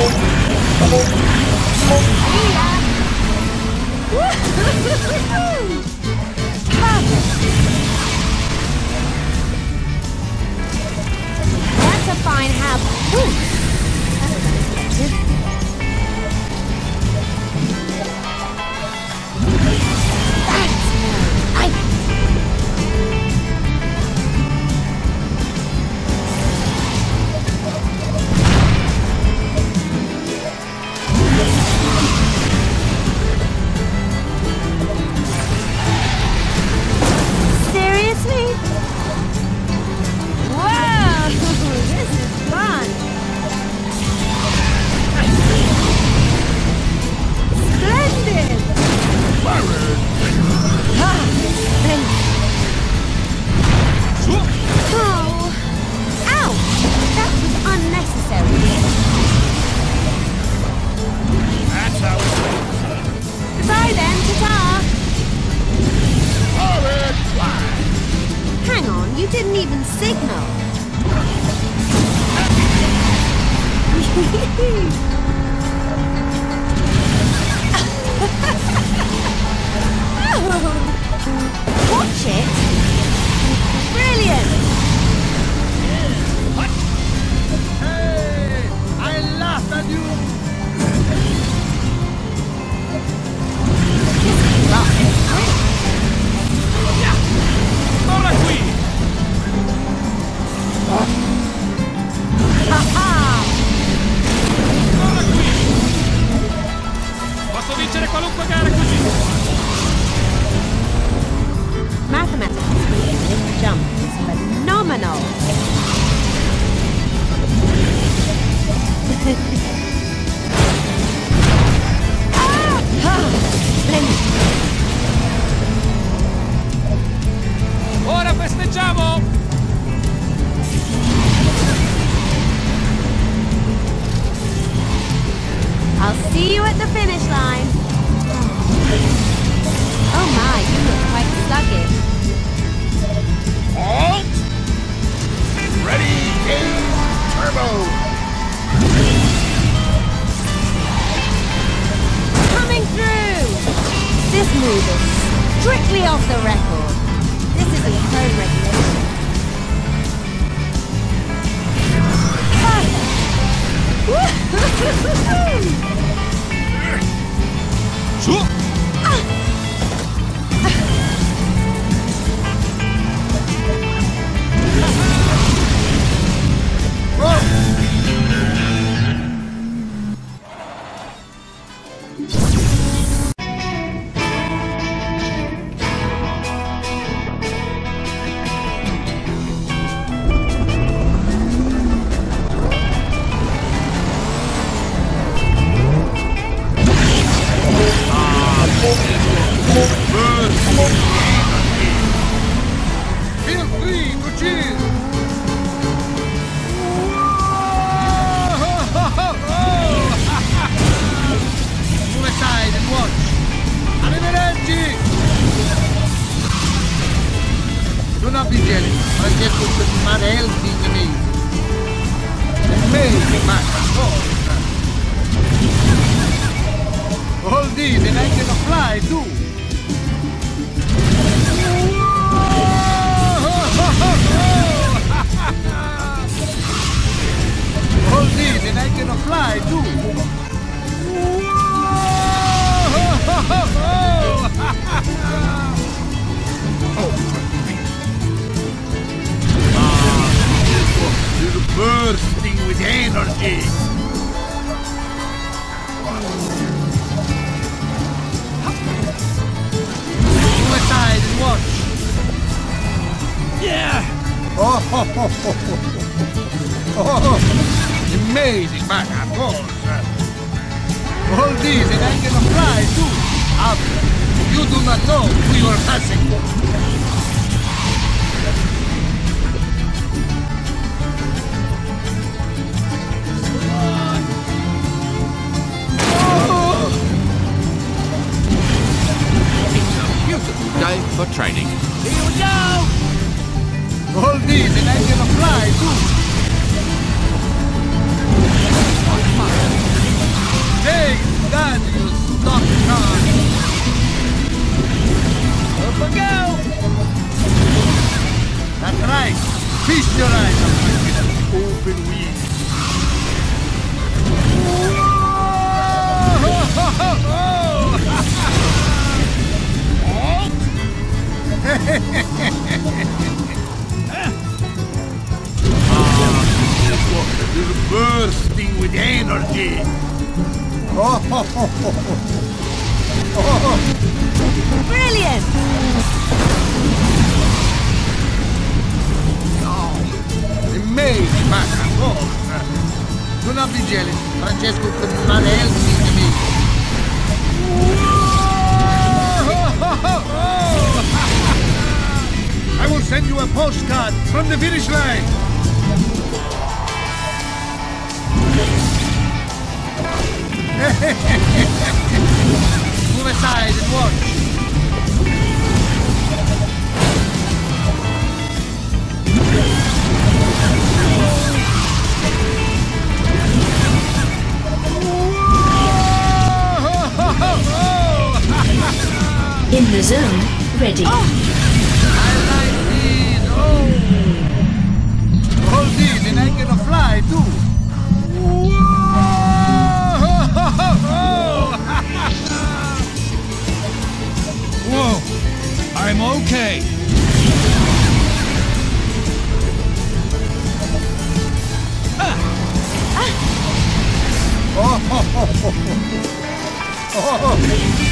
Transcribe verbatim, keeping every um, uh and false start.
That's a fine habit. Fly, too. Ah, you're bursting with energy. Oh, ho, ho, ho, ho. Oh. Brilliant! Oh, amazing, Master. Oh. Do not be jealous. Francesco could not help me to me. I will send you a postcard from the finish line. Move aside and watch. In the zone, ready. Oh. I like these. Oh, hold these, and I can fly too. Whoa! I'm okay! Ah. Ah. Oh, ho, ho, ho. Oh.